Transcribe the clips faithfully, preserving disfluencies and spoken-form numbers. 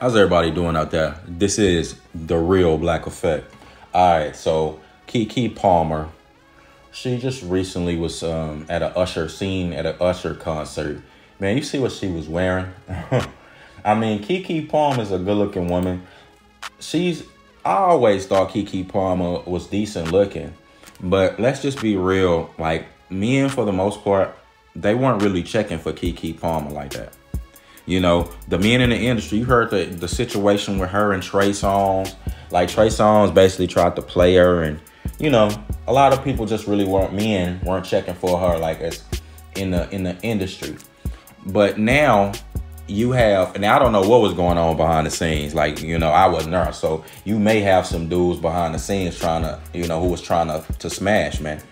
How's everybody doing out there? This is the real Black Effect. All right, so Keke Palmer, she just recently was um, at an Usher scene at an Usher concert. Man, you see what she was wearing? I mean, Keke Palmer is a good-looking woman. She's I always thought Keke Palmer was decent-looking, but let's just be real. Like, men, for the most part, they weren't really checking for Keke Palmer like that. You know, the men in the industry, you heard the, the situation with her and Trey Songz. Like, Trey Songz basically tried to play her, and, you know, a lot of people just really weren't, men weren't checking for her, like, as in the, in the industry. But now you have, and I don't know what was going on behind the scenes. Like, you know, I wasn't there. So you may have some dudes behind the scenes trying to, you know, who was trying to, to smash, man.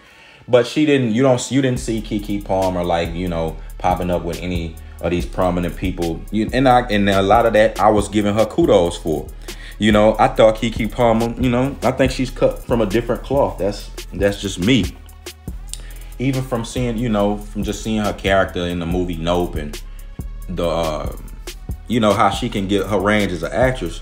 But she didn't, you don't, you didn't see Keke Palmer, like, you know, popping up with any of these prominent people. You, and I, and a lot of that I was giving her kudos for. You know, I thought Keke Palmer, you know, I think she's cut from a different cloth. That's, that's just me. Even from seeing, you know, from just seeing her character in the movie Nope, and the, uh, you know, how she can get her range as an actress.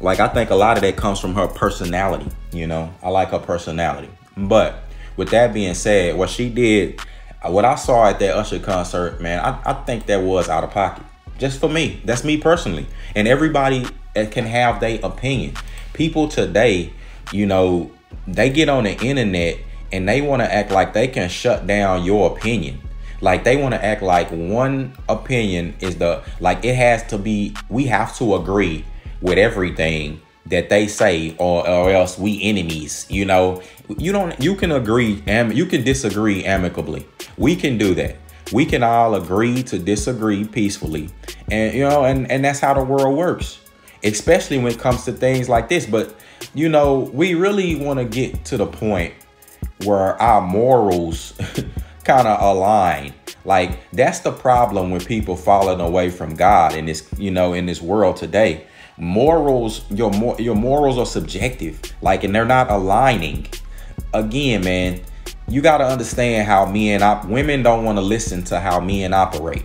Like, I think a lot of that comes from her personality. You know, I like her personality. But with that being said, what she did, what I saw at that Usher concert, man, I, I think that was out of pocket. Just for me. That's me personally. And everybody can have their opinion. People today, you know, they get on the internet and they want to act like they can shut down your opinion. Like, they want to act like one opinion is the, like, it has to be, we have to agree with everything that they say, or, or else we enemies. You know, you don't, you can agree and you can disagree amicably. We can do that. We can all agree to disagree peacefully. And, you know, and, and that's how the world works, especially when it comes to things like this. But, you know, we really want to get to the point where our morals kind of align. Like, that's the problem with people falling away from God in this, you know, in this world today. Morals, your mor your morals are subjective, like, and they're not aligning. Again, man, you got to understand how men op women don't want to listen to how men operate.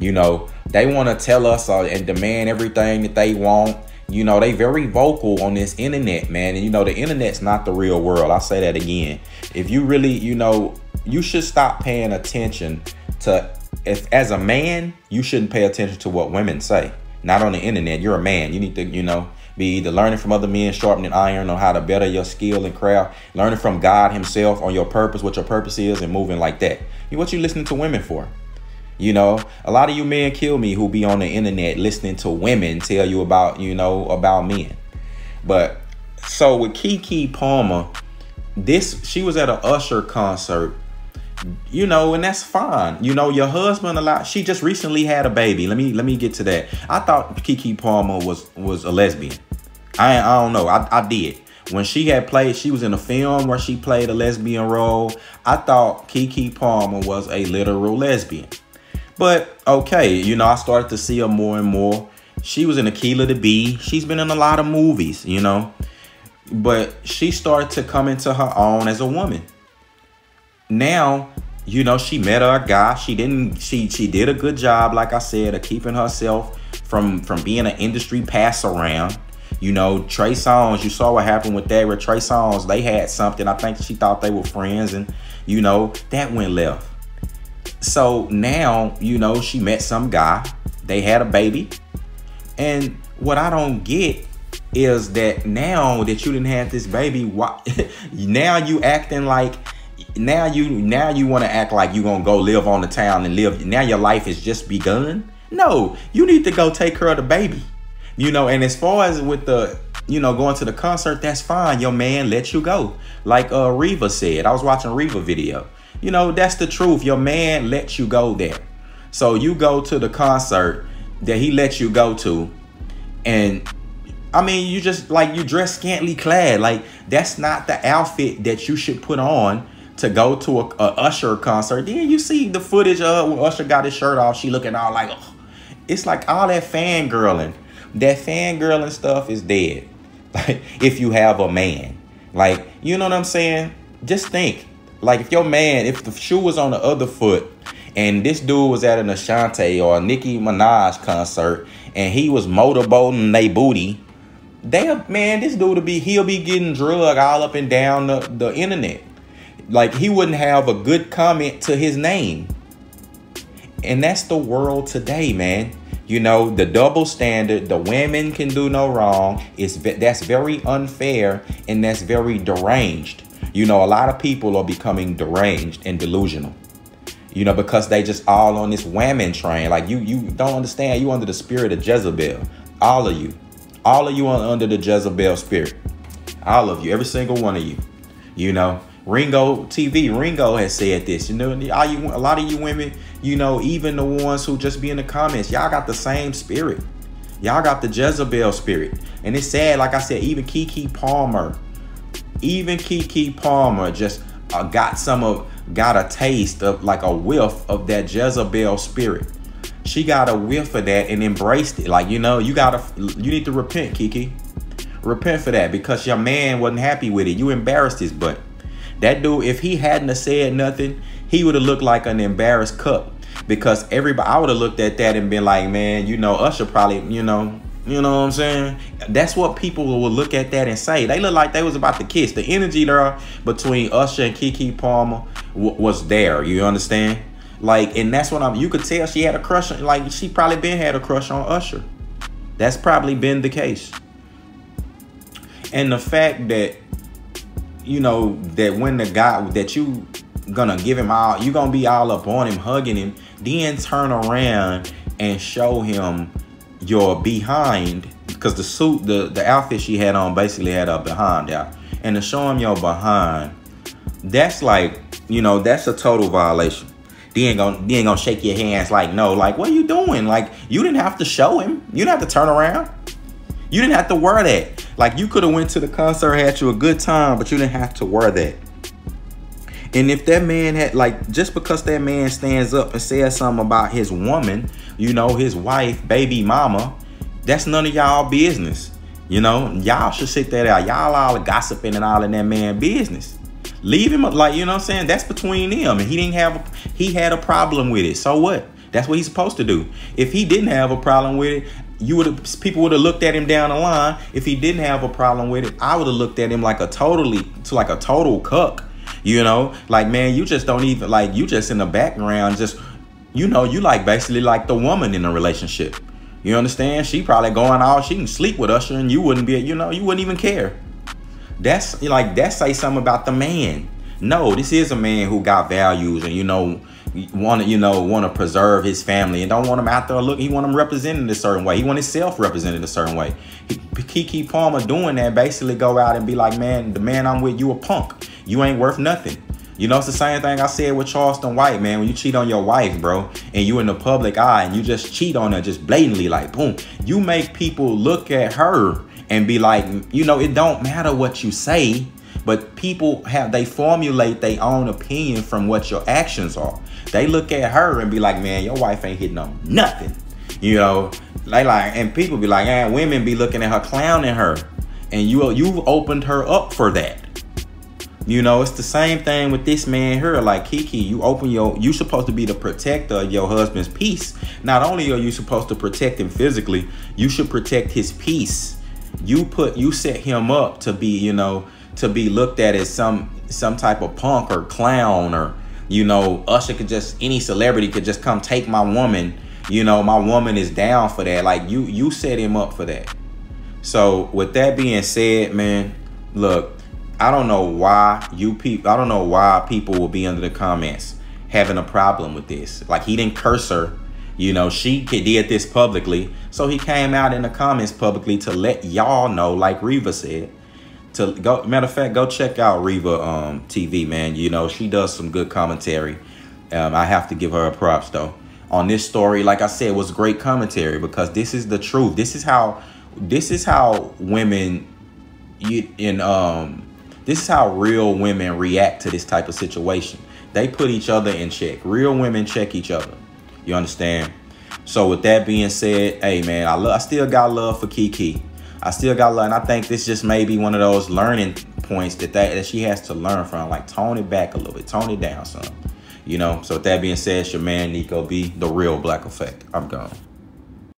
You know, they want to tell us uh, and demand everything that they want. You know, they very vocal on this internet, man. And, you know, the internet's not the real world. I say that again. If you really, you know, you should stop paying attention to, if, as a man, you shouldn't pay attention to what women say. Not on the internet. You're a man. You need to, you know, be either learning from other men, sharpening iron on how to better your skill and craft, learning from God himself on your purpose, what your purpose is, and moving like that. What you listening to women for? You know, a lot of you men kill me who be on the internet listening to women tell you about, you know, about men. But so with Keke Palmer, this, she was at an Usher concert, you know, and that's fine. You know, your husband allowed, she just recently had a baby. Let me, let me get to that. I thought Keke Palmer was, was a lesbian. I, I don't know. I, I did. When she had played, she was in a film where she played a lesbian role. I thought Keke Palmer was a literal lesbian. But, okay, you know, I started to see her more and more. She was in Akeelah the Bee. She's been in a lot of movies, you know. But she started to come into her own as a woman. Now, you know, she met her guy. She didn't, she she did a good job, like I said, of keeping herself from, from being an industry pass around. You know, Trey Songz, you saw what happened with that. With Trey Songz, they had something. I think she thought they were friends, and, you know, that went left. So now, you know, she met some guy, they had a baby. And what I don't get is that now that you didn't have this baby, why, now you acting like, now you, now you want to act like you gonna go live on the town and live, now your life has just begun. No, you need to go take care of the baby. You know, and as far as with the, you know, going to the concert, that's fine. Your man let you go. Like uh, Reva said, I was watching Reva video. You know, that's the truth. Your man lets you go there. So you go to the concert that he lets you go to. And I mean, you just, like, you dress scantily clad. Like, that's not the outfit that you should put on to go to a, a Usher concert. Then you see the footage of when Usher got his shirt off. She looking all like, oh. It's like all that fangirling. That fangirling stuff is dead. Like, if you have a man. Like, you know what I'm saying? Just think. Like, if your man, if the shoe was on the other foot And this dude was at an Ashanti or a Nicki Minaj concert, and he was motorboating they booty. Damn, man, this dude, will be he'll be getting drugged all up and down the, the internet. Like, he wouldn't have a good comment to his name. And that's the world today, man. You know, the double standard, the women can do no wrong. It's, that's very unfair, and that's very deranged. You know, a lot of people are becoming deranged and delusional. You know, because they just all on this whamming train. Like, you you don't understand. You under the spirit of Jezebel. All of you. All of you are under the Jezebel spirit. All of you. Every single one of you. You know, Ringo T V. Ringo has said this. You know, all you, a lot of you women, you know, even the ones who just be in the comments, y'all got the same spirit. Y'all got the Jezebel spirit. And it's sad. Like I said, even Keke Palmer. Even Keke Palmer just uh, got some of... got a taste of, like, a whiff of that Jezebel spirit. She got a whiff of that and embraced it. Like, you know, you gotta, you need to repent, Keke. Repent for that, because your man wasn't happy with it. You embarrassed his butt. That dude, if he hadn't have said nothing, he would have looked like an embarrassed cup. Because everybody, I would have looked at that and been like, man, you know, Usher probably, you know, you know what I'm saying? That's what people will look at that and say. They look like they was about to kiss. The energy there between Usher and Keke Palmer was there. You understand? Like, and that's what I'm, you could tell she had a crush on, like, she probably been had a crush on Usher. That's probably been the case. And the fact that, you know, that when the guy, that you gonna give him all, you gonna be all up on him, hugging him, then turn around and show him your behind, because the suit, the the outfit she had on basically had her behind out, and to show him your behind, that's like, you know, that's a total violation. They ain't gonna, they ain't gonna shake your hands like no, like what are you doing? Like, you didn't have to show him. You didn't have to turn around. You didn't have to wear that. Like, you could have went to the concert, had you a good time, but you didn't have to wear that. And if that man had, like, just because that man stands up and says something about his woman, you know, his wife, baby mama, that's none of y'all business. You know, y'all should sit that out. Y'all all gossiping and all in that man business. Leave him, like, you know what I'm saying? That's between them. And he didn't have, a, he had a problem with it. So what? That's what he's supposed to do. If he didn't have a problem with it, you would, people would have looked at him down the line. If he didn't have a problem with it, I would have looked at him like a totally, to like a total cuck. You know, like, man, you just don't even, like, you just in the background, just, you know, you like basically like the woman in a relationship. You understand? She probably going out, she can sleep with Usher and you wouldn't be, you know, you wouldn't even care. That's like, that say something about the man. No, this is a man who got values and, you know, want to, you know, want to preserve his family and don't want him out there looking. He want him represented a certain way. He want himself represented a certain way. He, Keke Palmer doing that basically go out and be like, man, the man I'm with, you a punk. You ain't worth nothing. You know, it's the same thing I said with Charleston White, man. When you cheat on your wife, bro, and you in the public eye and you just cheat on her just blatantly, like, boom, you make people look at her and be like, you know, it don't matter what you say, but people have, they formulate their own opinion from what your actions are. They look at her and be like, man, your wife ain't hitting on nothing. You know, they like, and people be like, and women be looking at her, clowning her. And you, you've opened her up for that. You know, it's the same thing with this man here. Like, Keke, you open your, you supposed to be the protector of your husband's peace. Not only are you supposed to protect him physically, you should protect his peace. You put, you set him up to be, you know, to be looked at as some, some type of punk or clown, or, you know, Usher could just, any celebrity could just come take my woman. You know, my woman is down for that. Like, you, you set him up for that. So with that being said, man, look, I don't know why you people, I don't know why people will be under the comments having a problem with this. Like, he didn't curse her. You know, she did this publicly. So he came out in the comments publicly to let y'all know, like Reva said, to go, matter of fact, go check out Reva um, T V, man. You know, she does some good commentary. Um, I have to give her props though. On this story, like I said, was great commentary, because this is the truth. This is how, this is how women, you, in, um, this is how real women react to this type of situation. They put each other in check. Real women check each other. You understand? So with that being said, hey man, I love, I still got love for Keke. I still got love, and I think this just may be one of those learning points that, that, that she has to learn from. Like, tone it back a little bit, tone it down some. You know, so with that being said, it's your man Nico B, the real Black Effect. I'm gone.